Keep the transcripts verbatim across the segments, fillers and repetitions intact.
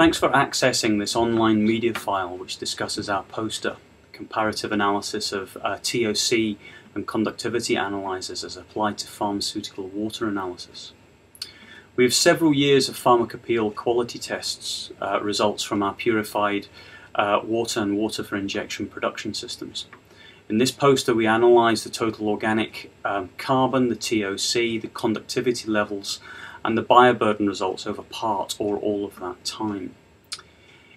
Thanks for accessing this online media file which discusses our poster, Comparative Analysis of uh, T O C and Conductivity Analyzers as Applied to Pharmaceutical Water Analysis. We have several years of pharmacopoeial quality tests, uh, results from our purified uh, water and water for injection production systems. In this poster we analyse the total organic um, carbon, the T O C, the conductivity levels and the bioburden results over part or all of that time.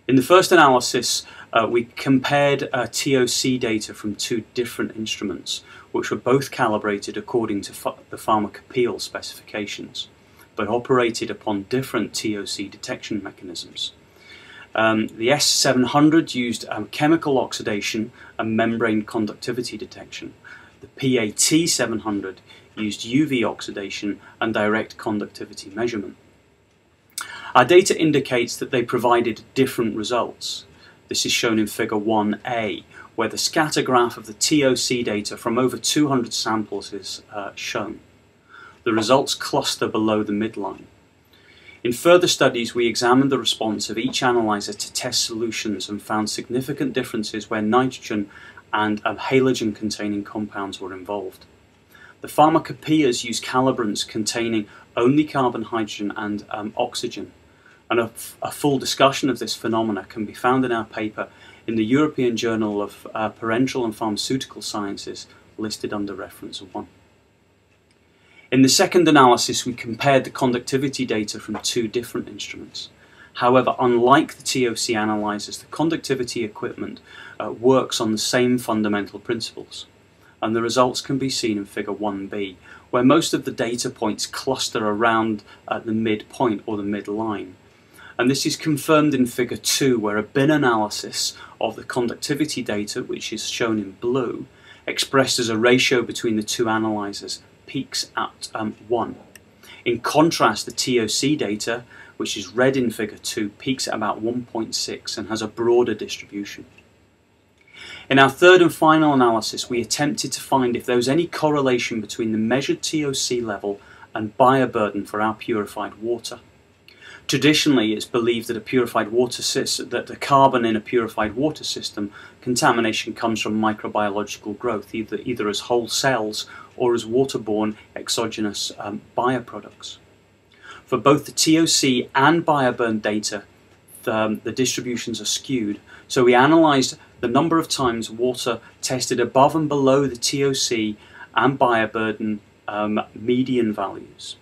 In the first analysis uh, we compared uh, T O C data from two different instruments which were both calibrated according to ph the pharmacopoeial specifications, but operated upon different T O C detection mechanisms. Um, the S seven hundred used um, chemical oxidation and membrane conductivity detection. The P A T seven hundred used U V oxidation and direct conductivity measurement. Our data indicates that they provided different results. This is shown in Figure one A, where the scatter graph of the T O C data from over two hundred samples is uh, shown. The results cluster below the midline. In further studies, we examined the response of each analyzer to test solutions and found significant differences where nitrogen and um, halogen-containing compounds were involved. The pharmacopoeias use calibrants containing only carbon, hydrogen and um, oxygen, and a, a full discussion of this phenomena can be found in our paper in the European Journal of uh, Parenteral and Pharmaceutical Sciences, listed under Reference one. In the second analysis, we compared the conductivity data from two different instruments. However, unlike the T O C analyzers, the conductivity equipment uh, works on the same fundamental principles, and the results can be seen in Figure one B, where most of the data points cluster around uh, the midpoint or the midline. And this is confirmed in Figure two, where a bin analysis of the conductivity data, which is shown in blue, expressed as a ratio between the two analyzers, peaks at um, one. In contrast, the T O C data, which is red in Figure two, peaks at about one point six and has a broader distribution. In our third and final analysis, we attempted to find if there was any correlation between the measured T O C level and bioburden for our purified water. Traditionally, it's believed that a purified water system, that the carbon in a purified water system contamination comes from microbiological growth, either either as whole cells or as waterborne exogenous um, bioproducts. For both the T O C and bioburden data, the, um, the distributions are skewed, so we analysed the number of times water tested above and below the T O C and bioburden um, median values.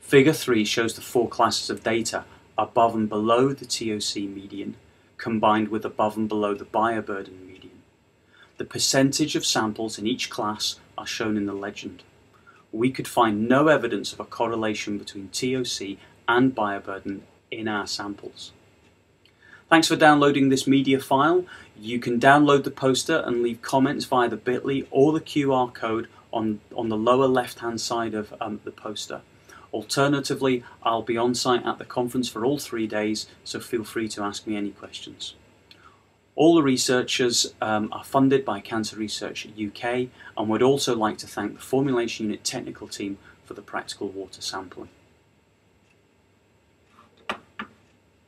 Figure three shows the four classes of data above and below the T O C median combined with above and below the bioburden median. The percentage of samples in each class are shown in the legend. We could find no evidence of a correlation between T O C and bioburden in our samples. Thanks for downloading this media file. You can download the poster and leave comments via the bit dot L Y or the Q R code on, on the lower left-hand side of um, the poster. Alternatively, I'll be on site at the conference for all three days, so feel free to ask me any questions. All the researchers um, are funded by Cancer Research U K, and would also like to thank the Formulation Unit technical team for the practical water sampling.